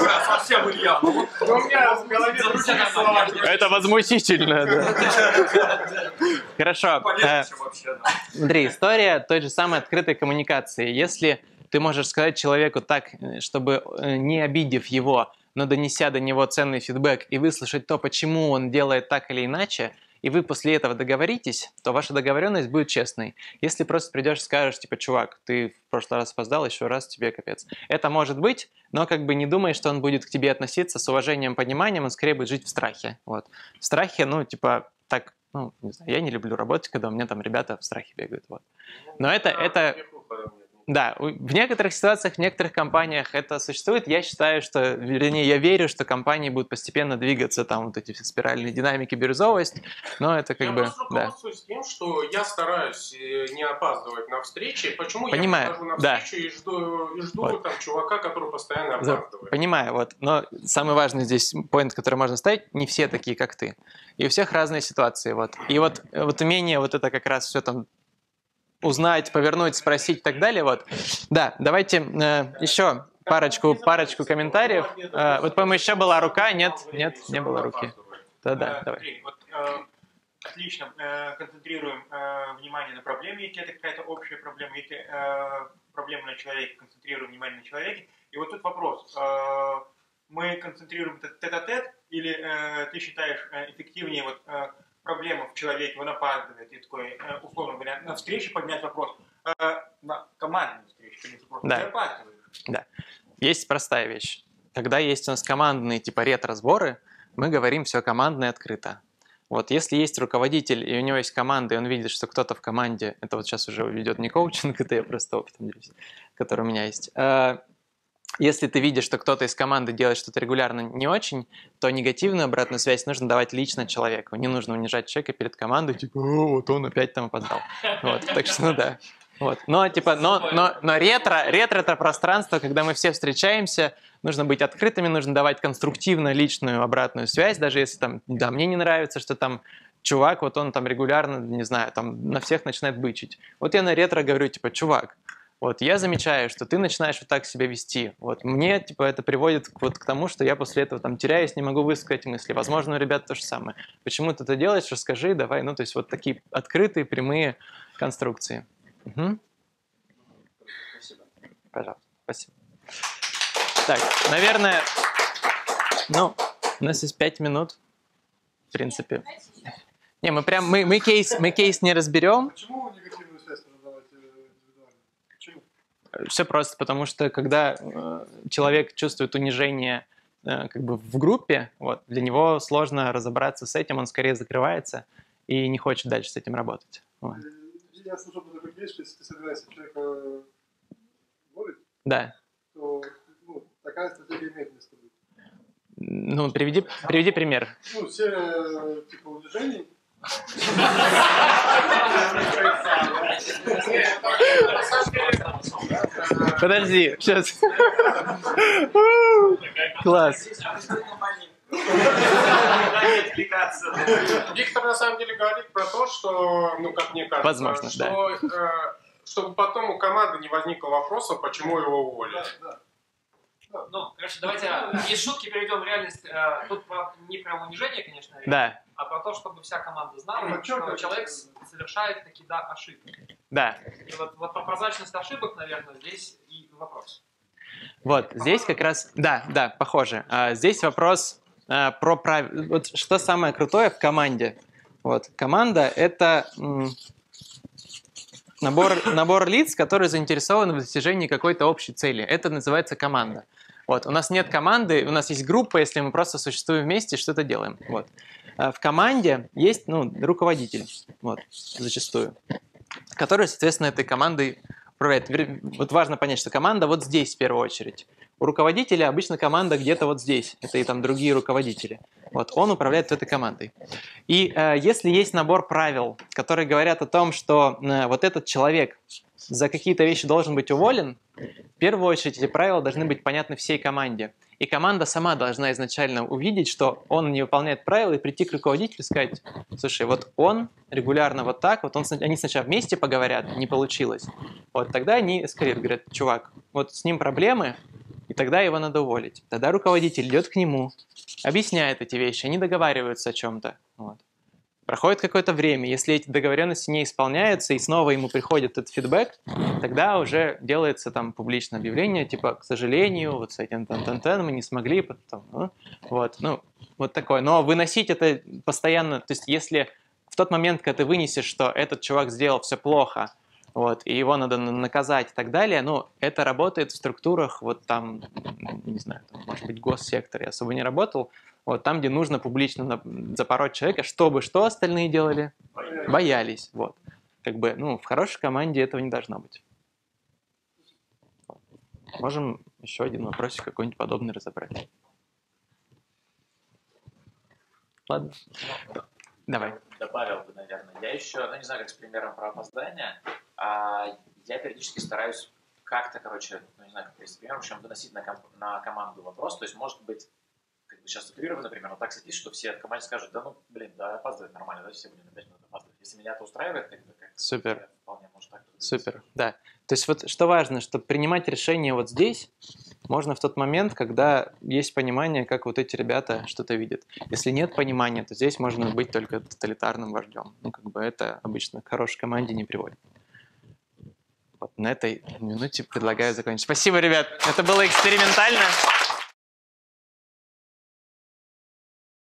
Это возмутительно, да. Хорошо. Смотри, история той же самой открытой коммуникации. Если ты можешь сказать человеку так, чтобы не обидев его, но донеся до него ценный фидбэк и выслушать то, почему он делает так или иначе, и вы после этого договоритесь, то ваша договоренность будет честной. Если просто придешь и скажешь, типа, чувак, ты в прошлый раз опоздал, еще раз тебе капец. Это может быть, но как бы не думай, что он будет к тебе относиться с уважением, пониманием, он скорее будет жить в страхе. Вот. В страхе, ну, типа, так, ну, не знаю, я не люблю работать, когда у меня там ребята в страхе бегают. Вот. Но это... Да, в некоторых ситуациях, в некоторых компаниях это существует. Я считаю, что, вернее, я верю, что компании будут постепенно двигаться, там вот эти все спиральные динамики, бирюзовость, но это как бы... Я просто руководствуюсь тем, что я стараюсь не опаздывать на встречи. Почему я прихожу на встречу и жду вот там чувака, который постоянно опаздывает? Понимаю, вот. Но самый важный здесь поинт, который можно ставить, не все такие, как ты. И у всех разные ситуации, вот. И вот умение вот это как раз все там... узнать, повернуть, спросить и так далее. Вот. Да, давайте еще парочку комментариев. Вот, по-моему, еще была рука. Нет, не было руки. Да, давай. Отлично. Концентрируем внимание на проблеме. Если это какая-то общая проблема, если проблема на человеке, концентрируем внимание на человеке. И вот тут вопрос. Мы концентрируем тет-а-тет или ты считаешь эффективнее вот проблема в человеке, он опаздывает, и такой условный вариант, на встрече поднять вопрос, на командную встречу поднять вопрос, да. Ты опаздываешь. Да, есть простая вещь. Когда есть у нас командные, типа, ретразборы, мы говорим все командное открыто. Вот, если есть руководитель, и у него есть команда, и он видит, что кто-то в команде, это вот сейчас уже ведет не коучинг, это я просто опытом делюсь, который у меня есть, если ты видишь, что кто-то из команды делает что-то регулярно не очень, то негативную обратную связь нужно давать лично человеку. Не нужно унижать человека перед командой, типа, вот он опять там опоздал. Вот, так что, ну да. Вот. Но, типа, но ретро — это пространство, когда мы все встречаемся, нужно быть открытыми, нужно давать конструктивно личную обратную связь, даже если там, да, мне не нравится, что там чувак, вот он там регулярно, не знаю, там на всех начинает бычить. Вот я на ретро говорю, типа, чувак, вот я замечаю, что ты начинаешь вот так себя вести. Вот мне, типа, это приводит вот к тому, что я после этого там теряюсь, не могу высказать мысли. Возможно, у ребят то же самое. Почему ты это делаешь? Расскажи, давай. Ну, то есть вот такие открытые, прямые конструкции. Угу. Спасибо. Пожалуйста, спасибо. Так, наверное, ну, у нас есть 5 минут, в принципе. Не, мы прям, мы кейс не разберем. Почему негативную связь нужно давать индивидуально? Почему? Все просто, потому что когда человек чувствует унижение как бы в группе, вот, для него сложно разобраться с этим, он скорее закрывается и не хочет дальше с этим работать. Вот. Я слышал про такую вещь, что если ты собираешься человека уволить, да, то, ну, такая стратегия имеет место быть. Ну, приведи пример. Ну, серия типа унижений. Подожди, сейчас. Класс. Виктор на самом деле говорит про то, что, ну, как мне кажется, возможно, что, да, чтобы потом у команды не возникло вопроса, почему его уволили. Да, да. Ну, короче, давайте из шутки перейдем в реальность. Тут не прям унижение, конечно, да, а про то, чтобы вся команда знала, ну, что человек совершает такие, да, ошибки. Да. И вот про прозрачность ошибок, наверное, здесь и вопрос. Вот, здесь как раз, да, да, похоже. Здесь вопрос про правильность. Вот что самое крутое в команде? Вот, команда – это набор лиц, которые заинтересованы в достижении какой-то общей цели. Это называется команда. Вот, у нас нет команды, у нас есть группа, если мы просто существуем вместе, что-то делаем. Вот. В команде есть, ну, руководитель, вот, зачастую, который, соответственно, этой командой управляет. Вот важно понять, что команда вот здесь в первую очередь. У руководителя обычно команда где-то вот здесь. Это и там другие руководители. Вот, он управляет этой командой. И если есть набор правил, которые говорят о том, что вот этот человек за какие-то вещи должен быть уволен, в первую очередь эти правила должны быть понятны всей команде. И команда сама должна изначально увидеть, что он не выполняет правила, и прийти к руководителю и сказать: слушай, вот он регулярно вот так, вот он, они сначала вместе поговорят, не получилось. Вот тогда они эскалируют, говорят: чувак, вот с ним проблемы, и тогда его надо уволить. Тогда руководитель идет к нему, объясняет эти вещи, они договариваются о чем-то. Вот. Проходит какое-то время, если эти договоренности не исполняются, и снова ему приходит этот фидбэк, тогда уже делается там публичное объявление, типа, к сожалению, вот с этим мы не смогли, потом, ну, вот, ну, вот такое. Но выносить это постоянно, то есть если в тот момент, когда ты вынесешь, что этот чувак сделал все плохо, вот, и его надо наказать и так далее, ну, это работает в структурах, вот там, не знаю, там, может быть, госсектор, я особо не работал, вот там, где нужно публично запороть человека, чтобы что остальные делали? Боялись. Вот. Как бы, ну, в хорошей команде этого не должно быть. Можем еще один вопросик какой-нибудь подобный разобрать. Ладно. Давай. Добавил бы, наверное. Я еще, ну, не знаю, как с примером про опоздание, я периодически стараюсь как-то, короче, ну, не знаю, как с примером, в общем, доносить на команду вопрос. То есть, может быть, сейчас структурирован, например, вот так сидишь, что все от команды скажут: да ну, блин, да, опаздывает нормально, да, все будем на 5 минут опаздывать. Если меня это устраивает, как-то супер. Вполне может так. Супер, да. То есть вот что важно, что принимать решение вот здесь можно в тот момент, когда есть понимание, как вот эти ребята что-то видят. Если нет понимания, то здесь можно быть только тоталитарным вождем. Ну, как бы это обычно к хорошей команде не приводит. Вот на этой минуте предлагаю закончить. Спасибо, ребят, это было экспериментально.